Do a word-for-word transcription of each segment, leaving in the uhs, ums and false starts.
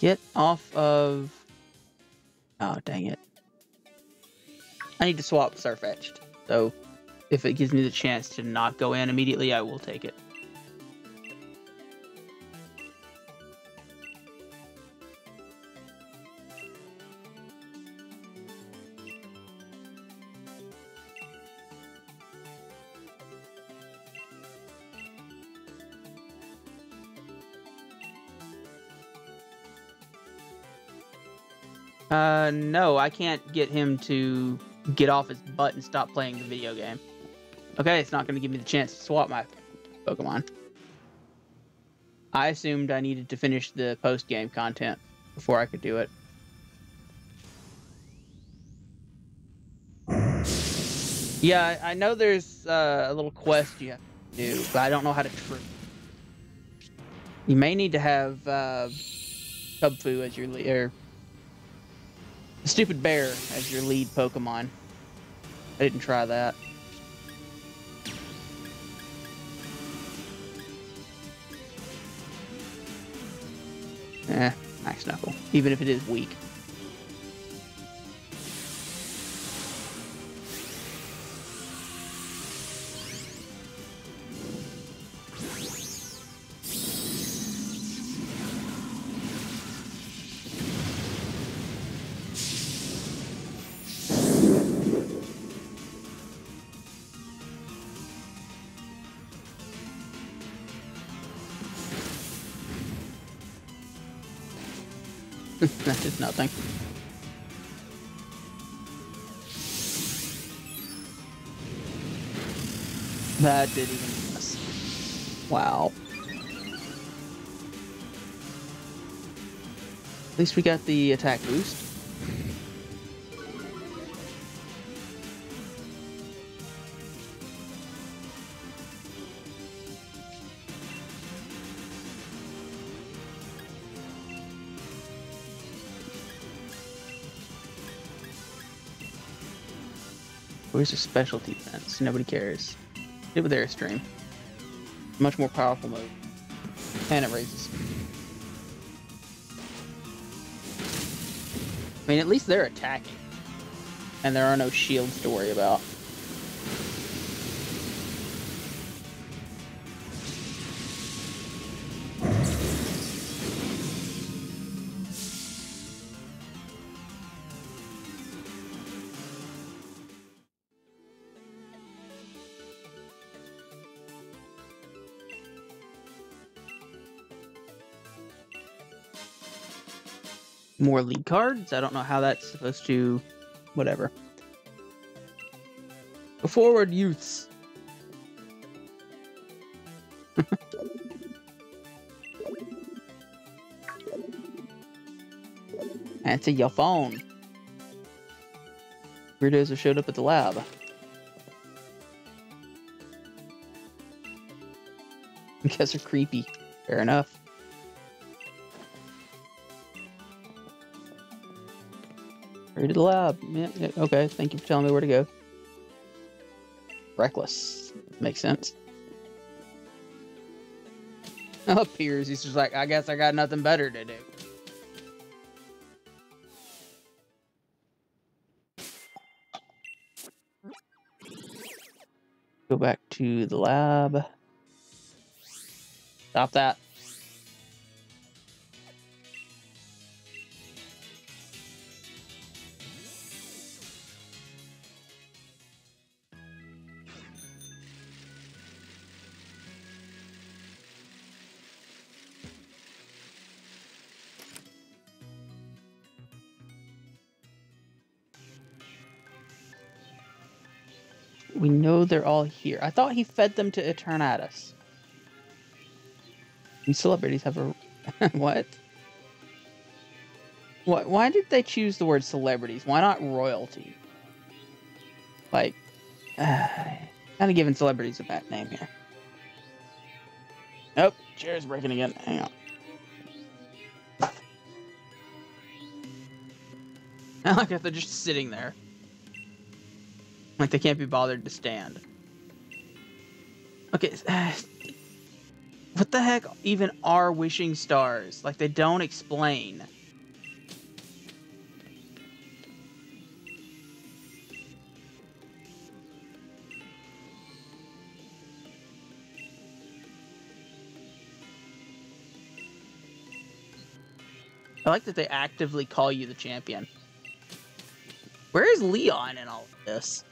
Get off of... Oh, dang it. I need to swap Farfetch'd. So, if it gives me the chance to not go in immediately, I will take it. Uh, no, I can't get him to get off his butt and stop playing the video game. Okay, it's not going to give me the chance to swap my Pokemon. I assumed I needed to finish the post-game content before I could do it. Yeah, I know there's uh, a little quest you have to do, but I don't know how to trigger. You may need to have uh, Cubfu as your leader. The stupid bear as your lead Pokemon. I didn't try that. Eh, Max Knuckle. Even if it is weak. That did nothing. That didn't even miss. Wow. At least we got the attack boost. Where's the specialty fence? Nobody cares. Did with Airstream. Much more powerful mode. And it raises. I mean, at least they're attacking. And there are no shields to worry about. More lead cards. I don't know how that's supposed to... Whatever. Forward, youths! Answer your phone. Weirdos have showed up at the lab. I guess they're creepy. Fair enough. To the lab. Yeah, yeah, okay, thank you for telling me where to go. Reckless. Makes sense. Oh, Piers, he's just like, I guess I got nothing better to do. Go back to the lab. Stop that. We know they're all here. I thought he fed them to Eternatus. And celebrities have a... What? What? Why did they choose the word celebrities? Why not royalty? Like... Uh, kind of giving celebrities a bad name here. Nope. Chair's breaking again. Hang on. I like if they're just sitting there. Like, they can't be bothered to stand. Okay, uh, What the heck even are Wishing Stars? Like, they don't explain. I like that they actively call you the champion. Where is Leon in all of this?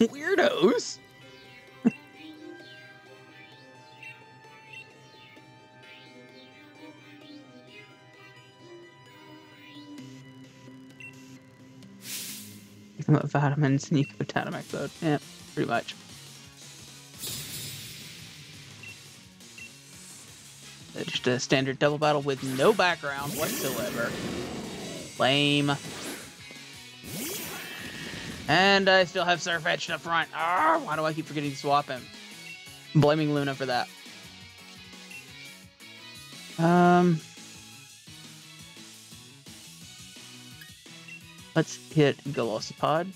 Weirdos. Vitamins and you go Dynamax mode. Yeah, pretty much. Just a standard double battle with no background whatsoever. Lame. And I still have Farfetch'd up front. Arr, why do I keep forgetting to swap him? I'm blaming Luna for that. Um, let's hit Golosopod.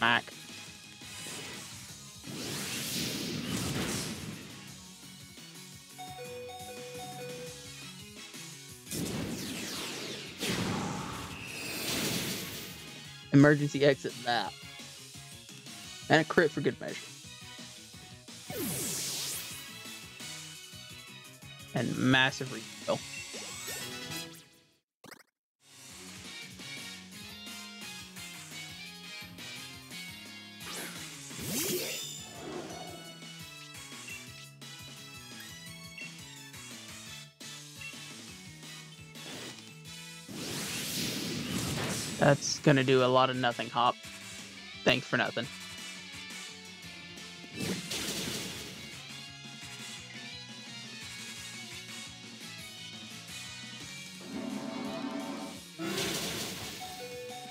Mac. Emergency exit that. And a crit for good measure. And massive refill. That's gonna do a lot of nothing, Hop. Thanks for nothing.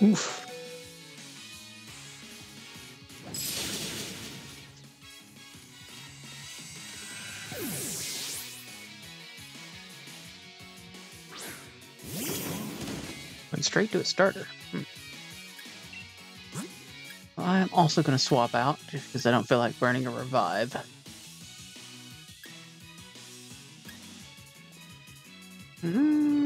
Oof. Straight to a starter. Hmm. I'm also going to swap out just because I don't feel like burning a revive. Mm.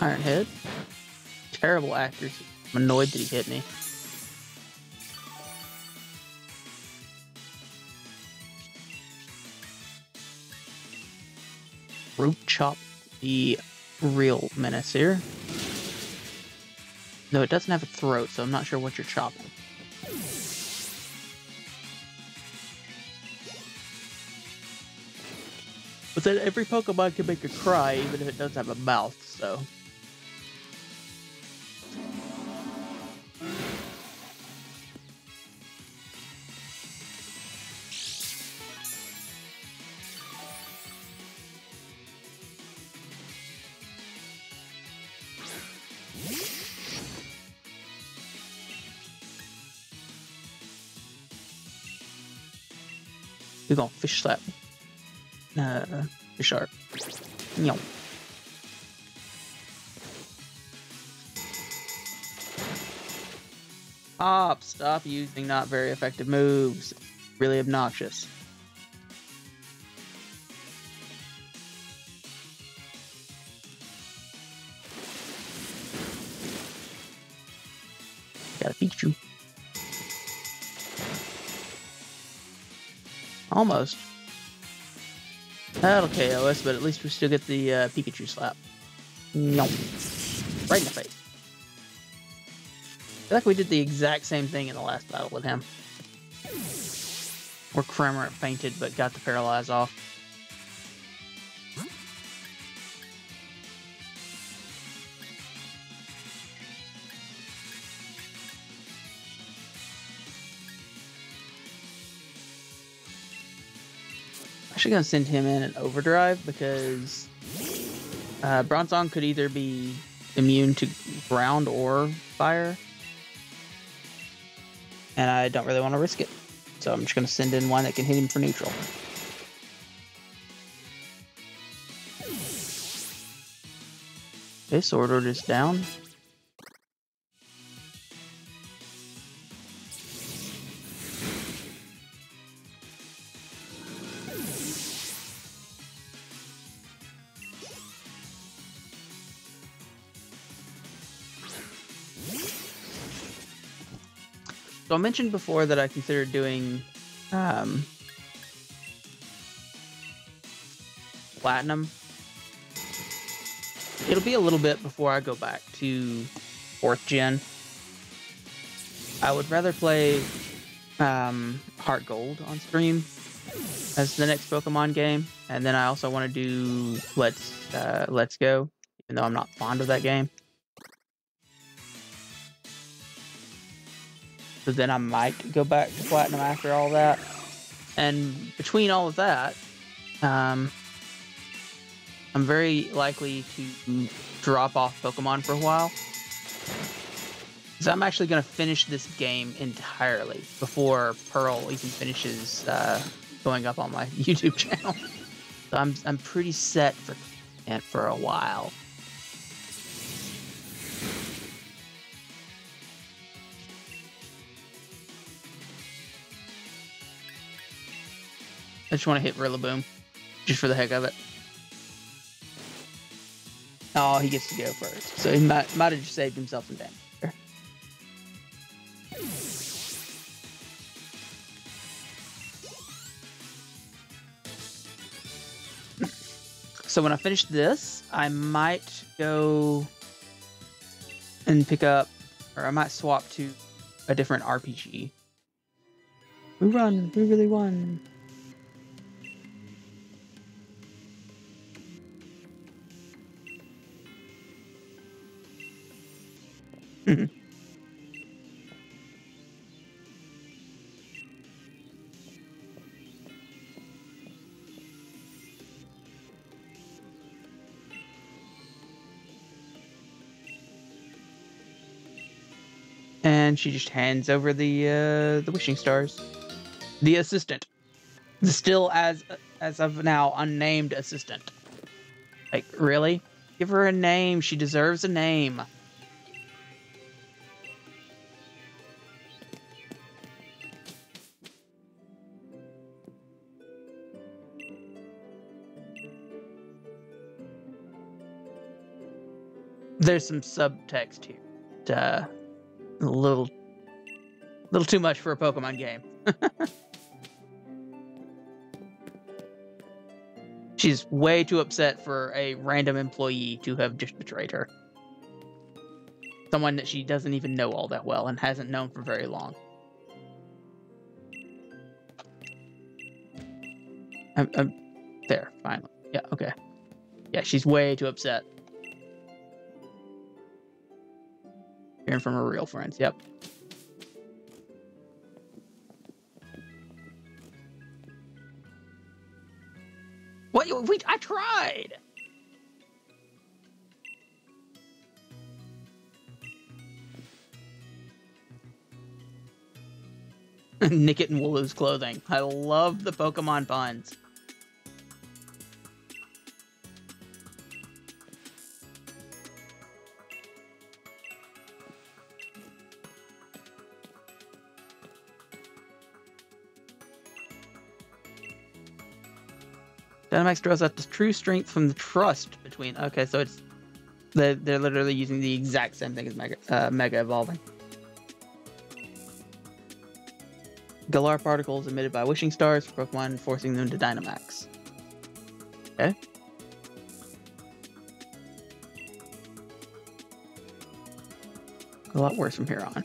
Iron Head. Terrible accuracy. I'm annoyed that he hit me. Root Chop, the real menace here. No, it doesn't have a throat, so I'm not sure what you're chopping. But then every Pokemon can make a cry, even if it doesn't have a mouth, so... We're gonna fish slap. Uh, fish shark. Yo. Hop, stop using not very effective moves. Really obnoxious. Got a Pikachu. Almost. That'll K O us, but at least we still get the uh, Pikachu slap. No. Right in the face. I feel like we did the exact same thing in the last battle with him. Or Cramerant fainted, but got the paralyze off. Actually gonna send him in an overdrive because uh, Bronzong could either be immune to ground or fire, and I don't really want to risk it, so I'm just gonna send in one that can hit him for neutral. This order is down. So I mentioned before that I considered doing um, Platinum. It'll be a little bit before I go back to fourth gen. I would rather play um, HeartGold on stream as the next Pokemon game, and then I also want to do Let's uh, Let's Go, even though I'm not fond of that game. So then I might go back to Platinum after all that. And between all of that, um, I'm very likely to drop off Pokemon for a while. So I'm actually going to finish this game entirely before Pearl even finishes uh, going up on my YouTube channel. So I'm, I'm pretty set for, for a while. I just want to hit Rillaboom, just for the heck of it. Oh, he gets to go first, so he might might have just saved himself some damage there. So when I finish this, I might go and pick up, or I might swap to a different R P G. We run, we really won. And she just hands over the uh, the Wishing Stars, the assistant, the still as as of now unnamed assistant. Like, really? Give her a name. She deserves a name. There's some subtext here. It's, uh, a little, little too much for a Pokemon game. She's way too upset for a random employee to have just betrayed her. Someone that she doesn't even know all that well and hasn't known for very long. I'm, I'm there, finally. Yeah, okay. Yeah, she's way too upset. Hearing from her real friends, yep. What? We, I tried! Nick it in Wooloo's clothing. I love the Pokemon puns. Dynamax draws out the true strength from the trust between... Okay, so it's... They're, they're literally using the exact same thing as Mega, uh, Mega Evolving. Galar particles emitted by Wishing Stars for Pokemon, forcing them to Dynamax. Okay. A lot worse from here on.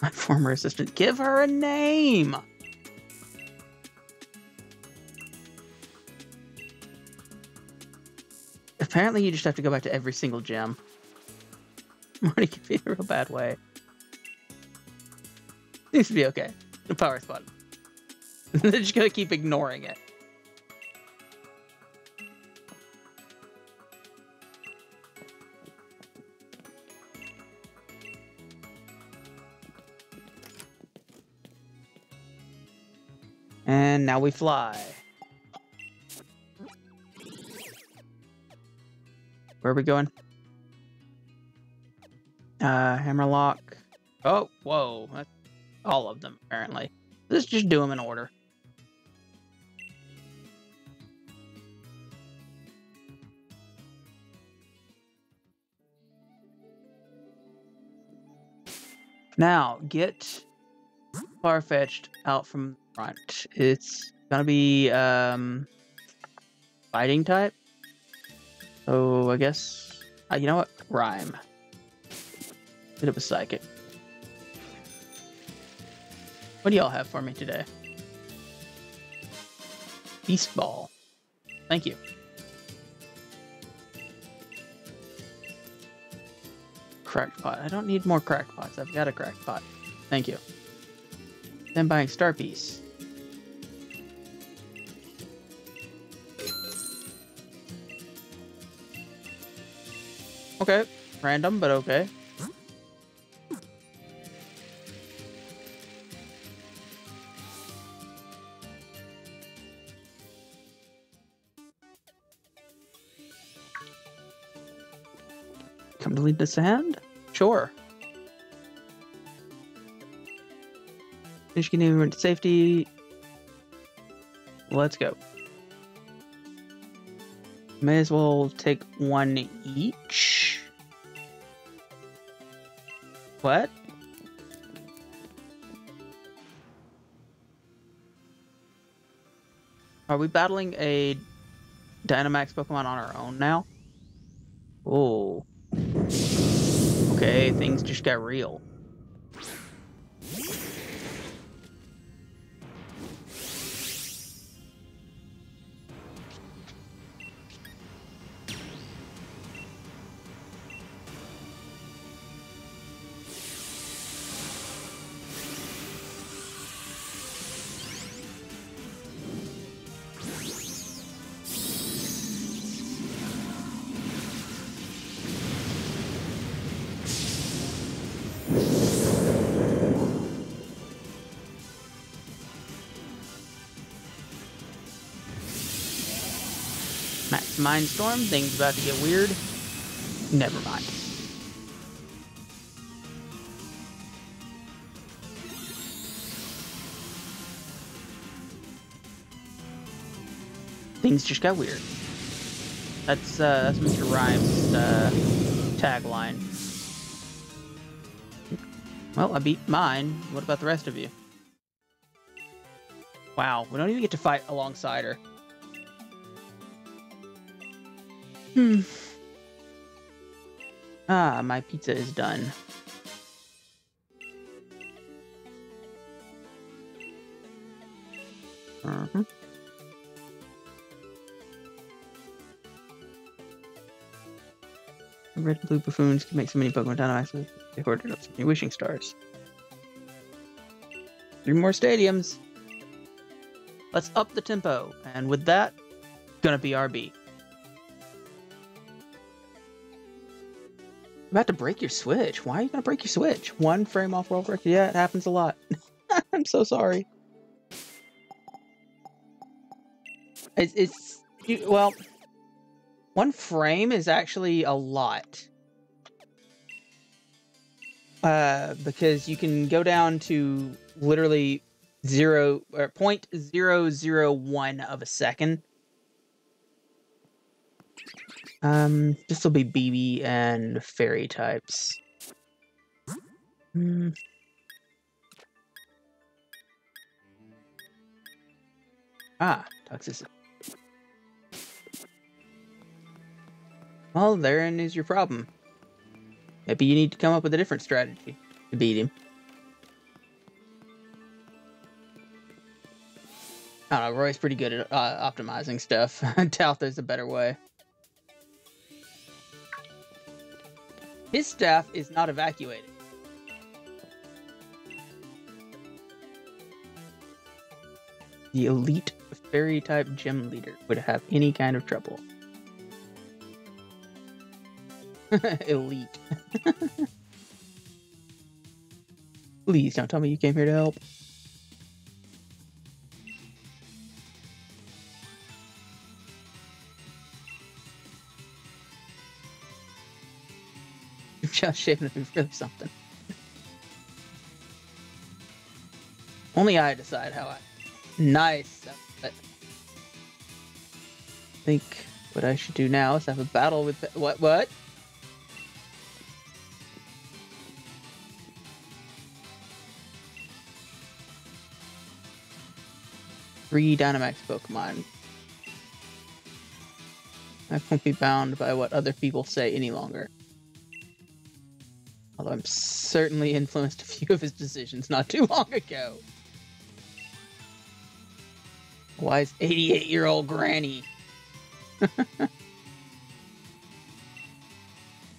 My former assistant. Give her a name! Apparently you just have to go back to every single gym. Marty can be in a real bad way. It should be okay. The power spot. They're just gonna keep ignoring it. And now we fly. Where are we going? Uh, Hammerlock. Oh, whoa. That's all of them, apparently. Let's just do them in order. Now, get Farfetch'd out from the front. It's gonna be, um, fighting type. Oh, I guess. Uh, you know what? Rhyme. Bit of a psychic. What do y'all have for me today? Beast Ball. Thank you. Crackpot. I don't need more crackpots. I've got a crackpot. Thank you. Then buying Star Piece. Okay, random, but okay. Come to lead this hand? Sure. Finish getting everyone to safety. Let's go. May as well take one each. What? Are we battling a Dynamax Pokemon on our own now? Oh. Okay, things just got real. Mindstorm, things about to get weird. Never mind. Things just got weird. That's uh, that's Mister Rhyme's uh, tagline. Well, I beat mine. What about the rest of you? Wow, we don't even get to fight alongside her. Hmm. Ah, my pizza is done. Uh-huh. Red and blue buffoons can make so many Pokemon Dynamaxes. They hoarded up so many Wishing Stars. Three more stadiums. Let's up the tempo. And with that, gonna be R B. About to break your Switch. Why are you gonna break your Switch? One frame off world record. Yeah, it happens a lot. I'm so sorry. It's, it's you, well, one frame is actually a lot uh, because you can go down to literally zero or point zero zero one of a second. Um, this will be B B and fairy types. Hmm. Ah, toxicity. Well, therein is your problem. Maybe you need to come up with a different strategy to beat him. I don't know, Roy's pretty good at uh, optimizing stuff. I doubt there's a better way. His staff is not evacuated. the elite fairy type gym leader would have any kind of trouble. Elite. Please don't tell me you came here to help. Just shaving would be really something. Only I decide how I... Nice! I think what I should do now is have a battle with... What? What? Three Dynamax Pokemon. I won't be bound by what other people say any longer. Although I'm certainly influenced a few of his decisions not too long ago. Wise eighty-eight-year-old granny.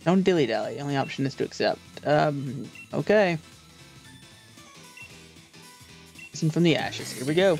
Don't dilly-dally. Only option is to accept. Um, okay. Listen from the ashes. Here we go.